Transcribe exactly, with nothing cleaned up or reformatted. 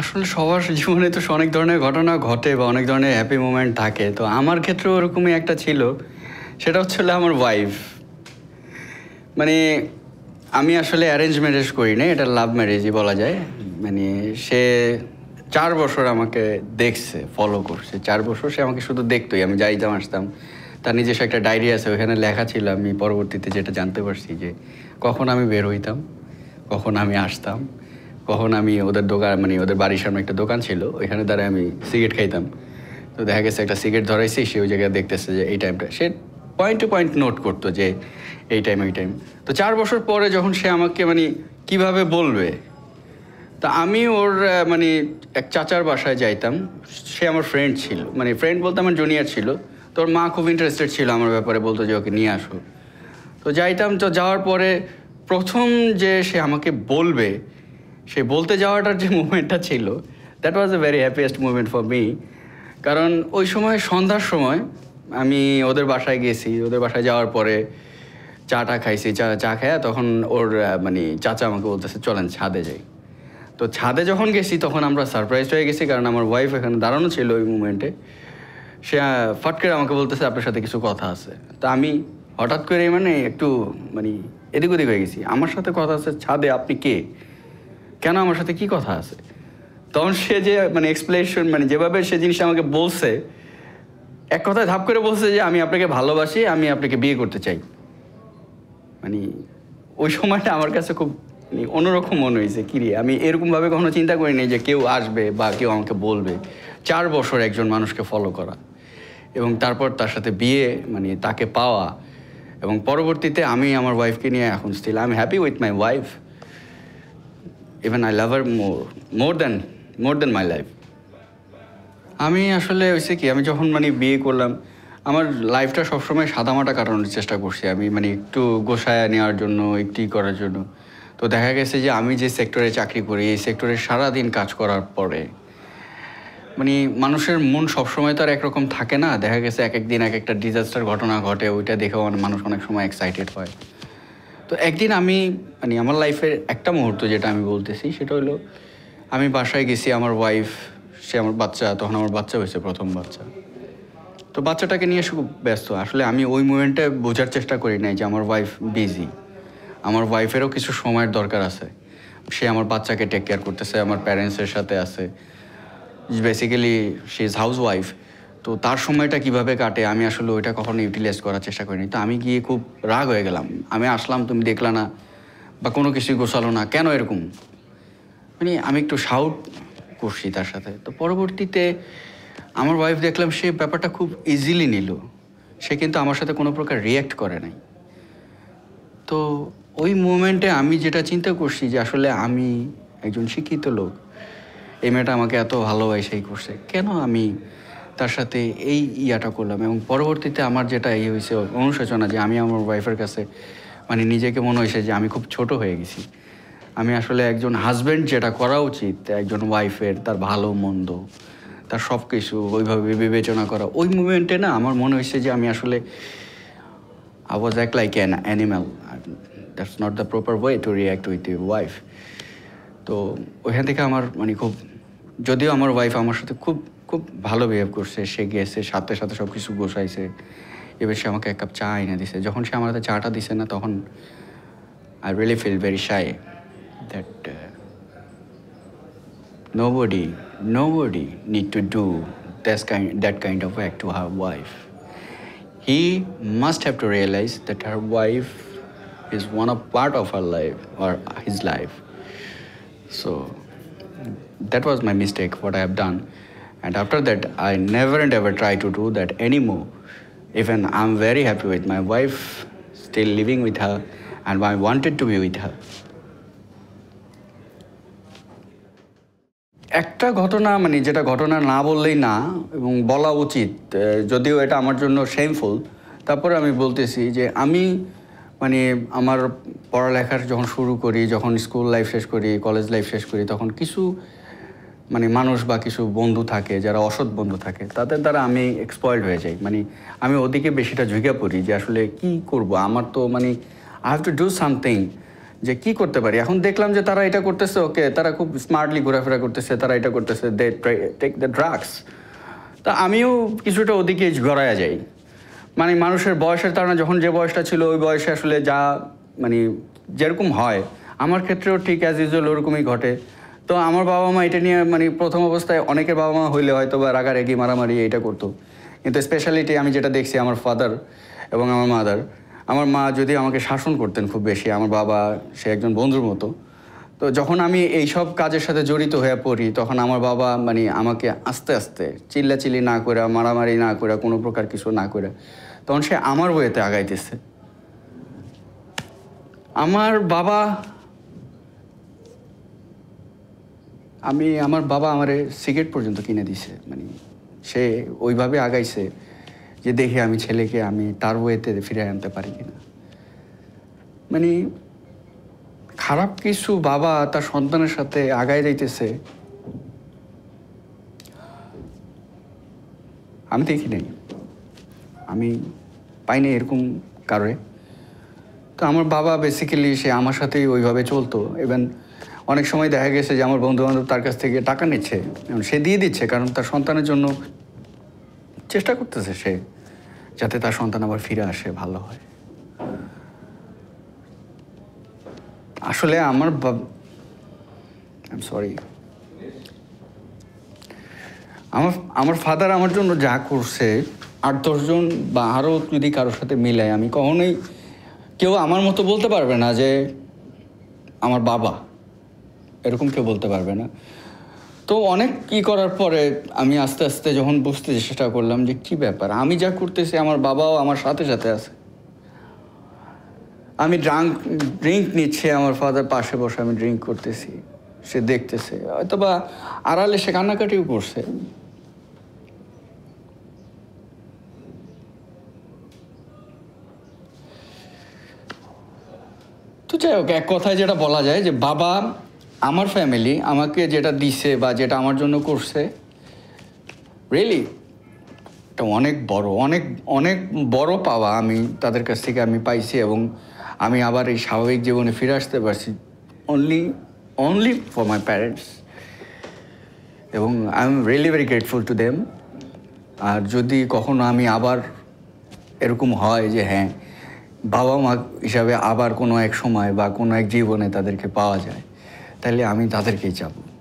আসলে সবার জীবনে তো অনেক ধরনের ঘটনা ঘটে বা অনেক ধরনের হ্যাপি মোমেন্ট থাকে তো আমার ক্ষেত্রে এরকমই একটা ছিল সেটা হচ্ছে আমার ওয়াইফ মানে আমি আসলে অ্যারেঞ্জ ম্যারেজ করি না এটা লাভ ম্যারেজই বলা যায় মানে সে চার বছর আমাকে দেখছে ফলো করছে চার বছর সে আমাকে শুধু দেখতোই আমি যাই যাম আসতাম তার নিজস্ব একটা ডায়েরি আছে ওখানে লেখা ছিল আমি পরবর্তীতে যেটা জানতে পারছি যে কখন আমি বের হইতাম কখন আমি আসতাম কখন আমি ওদের দোকান মানে ওদের বাড়ির সামনে একটা দোকান ছিল ওইখানে দাঁড়ায় আমি সিগারেট খাইতাম তো দেখা গেছে একটা সিগারেট ধরাইছি সে ওই জায়গায় দেখতেছে যে এই টাইমটা সে পয়েন্ট টু পয়েন্ট নোট করতো যে এই টাইম এই টাইম তো চার বছর পরে যখন সে আমাকে মানে কীভাবে বলবে তা আমি ওর মানে এক চাচার বাসায় যাইতাম সে আমার ফ্রেন্ড ছিল মানে ফ্রেন্ড বলতে আমার জুনিয়র ছিল তো ওর মা খুব ইন্টারেস্টেড ছিল আমার ব্যাপারে বলতো যে ওকে নিয়ে আসো তো যাইতাম তো যাওয়ার পরে প্রথম যে সে আমাকে বলবে সে বলতে যাওয়াটার যে মুভমেন্টটা ছিল that was a very happiest movement for me কারণ ওই সময় সন্ধ্যার সময় আমি ওদের বাসায় গেছি ওদের বাসায় যাওয়ার পরে চাটা খাইছি চা চা খায় তখন ওর মানে চাচা আমাকে বলতেছে চলেন ছাদে যাই তো ছাদে যখন গেছি তখন আমরা সারপ্রাইজ হয়ে গেছি কারণ আমার ওয়াইফ এখানে দাঁড়ানো ছিল ওই মুভমেন্টে সে ফট করে আমাকে বলতেছে আপনার সাথে কিছু কথা আছে তা আমি হঠাৎ করে মানে একটু মানে এদিক ওদিক হয়ে গেছি আমার সাথে কথা আছে ছাদে আপনি কে কেন আমার সাথে কী কথা আছে তখন সে যে মানে এক্সপ্লেনেশন মানে যেভাবে সে জিনিসটা আমাকে বলছে এক কথায় ধাপ করে বলছে যে আমি আপনাকে ভালোবাসি আমি আপনাকে বিয়ে করতে চাই মানে ওই সময়টা আমার কাছে খুব অন্যরকম মনে হয়েছে কি রে আমি এরকমভাবে কখনো চিন্তা করিনি যে কেউ আসবে বা কেউ আমাকে বলবে চার বছর একজন মানুষকে ফলো করা এবং তারপর তার সাথে বিয়ে মানে তাকে পাওয়া এবং পরবর্তীতে আমি আমার ওয়াইফকে নিয়ে এখন still I am happy with my wife even I love her more more than more than my life আমি আসলে হয়েছে কি আমি যখন মানে বিয়ে করলাম আমার লাইফটা সবসময় সাদামাটা কাটানোর চেষ্টা করছি আমি মানে একটু গোছায়া নেওয়ার জন্য একটু করার জন্য তো দেখা গেছে যে আমি যে সেক্টরে চাকরি করি এই সেক্টরে সারাদিন কাজ করার পরে মানে মানুষের মন সবসময় তো আর একরকম থাকে না দেখা গেছে এক একদিন এক একটা ডিজাস্টার ঘটনা ঘটে ওইটা দেখেও মানুষ অনেক সময় এক্সাইটেড হয় তো একদিন আমি মানে আমার লাইফের একটা মুহূর্ত যেটা আমি বলতেছি সেটা হলো আমি বাসায় গেছি আমার ওয়াইফ সে আমার বাচ্চা তখন আমার বাচ্চা হয়েছে প্রথম বাচ্চা তো বাচ্চাটাকে নিয়ে খুব ব্যস্ত আসলে আমি ওই মুভমেন্টে বোঝার চেষ্টা করি নাই যে আমার ওয়াইফ বিজি আমার ওয়াইফেরও কিছু সময়ের দরকার আছে সে আমার বাচ্চাকে টেক কেয়ার করতেছে আমার প্যারেন্টসের সাথে আছে basically she is housewife তো তার সময়টা কীভাবে কাটে আমি আসলে ওইটা কখনো ইউটিলাইজ করার চেষ্টা করিনি তো আমি গিয়ে খুব রাগ হয়ে গেলাম আমি আসলাম তুমি দেখলা না বা কোনো কিছুই গোছালো না কেন এরকম মানে আমি একটু শাউট করছি তার সাথে তো পরবর্তীতে আমার ওয়াইফ দেখলাম সে ব্যাপারটা খুব ইজিলি নিল সে কিন্তু আমার সাথে কোনো প্রকার রিয়্যাক্ট করে নাই তো ওই মুভমেন্টে আমি যেটা চিন্তা করছি যে আসলে আমি একজন শিক্ষিত লোক এই মেয়েটা আমাকে এত ভালোবাসাই করছে কেন আমি তার সাথে এই ইয়াটা করলাম এবং পরবর্তীতে আমার যেটা এই হয়েছে অনুশোচনা যে আমি আমার ওয়াইফের কাছে মানে নিজেকে মনে হয়েছে যে আমি খুব ছোট হয়ে গেছি আমি আসলে একজন হাজব্যান্ড যেটা করা উচিত একজন ওয়াইফের তার ভালো মন্দ তার সব কিছু ওইভাবে বিবেচনা করা ওই মুভমেন্টে না আমার মনে হয়েছে যে আমি আসলে I was act like an animal that's not the proper way to react with your wife তো ওইখান থেকে আমার মানে খুব যদিও আমার ওয়াইফ আমার সাথে খুব খুব ভালো বিহেভ করছে সে গেছে সাথে সাথে সব কিছু গোছাইছে এবার সে আমাকে এক কাপ চা এনে দিছে যখন সে আমার হাতে চাটা দিছে না তখন I really feel very shy that nobody nobody need to do that kind that kind of act to her wife he must have to realise that her wife is one of part of her life or his life So that was my mistake, what I have done. And after that, I never and ever try to do that anymore. Even I'm very happy with my wife, still living with her, and I wanted to be with her. একটা ঘটনা মানে যেটা ঘটনা না বললেই না এবং বলা উচিত যদিও এটা আমার জন্য shameful, তারপরে আমি বলতেছি যে আমি মানে আমার পড়ালেখার যখন শুরু করি যখন স্কুল লাইফ শেষ করি কলেজ লাইফ শেষ করি তখন কিছু মানে মানুষ বা কিছু বন্ধু থাকে যারা অসৎ বন্ধু থাকে তাদের দ্বারা আমি এক্সপ্লয়েড হয়ে যাই মানে আমি ওদিকে বেশিটা ঝুঁকে পড়ি যে আসলে কী করব আমার তো মানে I have to do something যে কি করতে পারি এখন দেখলাম যে তারা এটা করতেছে ওকে তারা খুব স্মার্টলি ঘোরাফেরা করতেছে তারা এটা করতেছে দে টেক দ্য ড্রাগস তা আমিও কিছুটা ওদিকে গড়ায়া যাই মানে মানুষের বয়সের ধারণা যখন যে বয়সটা ছিল ওই বয়সে আসলে যা মানে যেরকম হয় আমার ক্ষেত্রেও ঠিক অ্যাজ ইউজুয়াল ওরকমই ঘটে তো আমার বাবা মা এটা নিয়ে মানে প্রথম অবস্থায় অনেকের বাবা মা হইলে হয়তো বা রাগারাগি মারামারি এটা করতো কিন্তু স্পেশালিটি আমি যেটা দেখছি আমার ফাদার এবং আমার মাদার আমার মা যদি আমাকে শাসন করতেন খুব বেশি আমার বাবা সে একজন বন্ধুর মতো তো যখন আমি এই সব কাজের সাথে জড়িত হয়ে পড়ি তখন আমার বাবা মানে আমাকে আস্তে আস্তে চিল্লাচিল্লি না করে মারামারি না করে কোনো প্রকার কিছু না করে তখন সে আমার ওয়েতে আগাইতেছে আমার বাবা আমি আমার বাবা আমারে সিগারেট পর্যন্ত কিনে দিয়েছে মানে সে ওইভাবে আগাইছে যে দেখে আমি ছেলেকে আমি তার ওয়েতে ফিরে আনতে পারি কিনা মানে খারাপ কিছু বাবা তার সন্তানের সাথে আগায় যাইতেছে আমি দেখি নাই আমি পাই নাই এরকম কারণে তো আমার বাবা বেসিক্যালি সে আমার সাথেই ওইভাবে চলতো ইভেন অনেক সময় দেখা গেছে যে আমার বন্ধুবান্ধব তার কাছ থেকে টাকা নিচ্ছে সে দিয়ে দিচ্ছে কারণ তার সন্তানের জন্য চেষ্টা করতেছে সে যাতে তার সন্তান আবার ফিরে আসে ভালো হয় আসলে আমার আই এম সরি আমার আমার ফাদার আমার জন্য যা করছে আট দশজন বা আরও যদি কারোর সাথে মিলাই আমি কখনোই কেউ আমার মতো বলতে পারবে না যে আমার বাবা এরকম কেউ বলতে পারবে না তো অনেক কী করার পরে আমি আস্তে আস্তে যখন বুঝতে চেষ্টা করলাম যে কী ব্যাপার আমি যা করতেছি আমার বাবাও আমার সাথে সাথে আছে আমি ড্রাঙ্ক ড্রিঙ্ক নিচ্ছে আমার ফাদার পাশে বসে আমি ড্রিঙ্ক করতেছি সে দেখতেছে হয়তো বা আড়ালে সে কান্নাকাটিও করছে তো যাই হোক এক কথায় যেটা বলা যায় যে বাবা আমার ফ্যামিলি আমাকে যেটা দিছে বা যেটা আমার জন্য করছে রিয়েলি এটা অনেক বড় অনেক অনেক বড় পাওয়া আমি তাদের কাছ থেকে আমি পাইছি এবং আমি আবার এই স্বাভাবিক জীবনে ফিরে আসতে পারছি only only for my parents এবং I am really very grateful to them আর যদি কখনো আমি আবার এরকম হয় যে হ্যাঁ বাবা মা হিসাবে আবার কোনো এক সময় বা কোনো এক জীবনে তাদেরকে পাওয়া যায় তাহলে আমি তাদেরকেই চাবো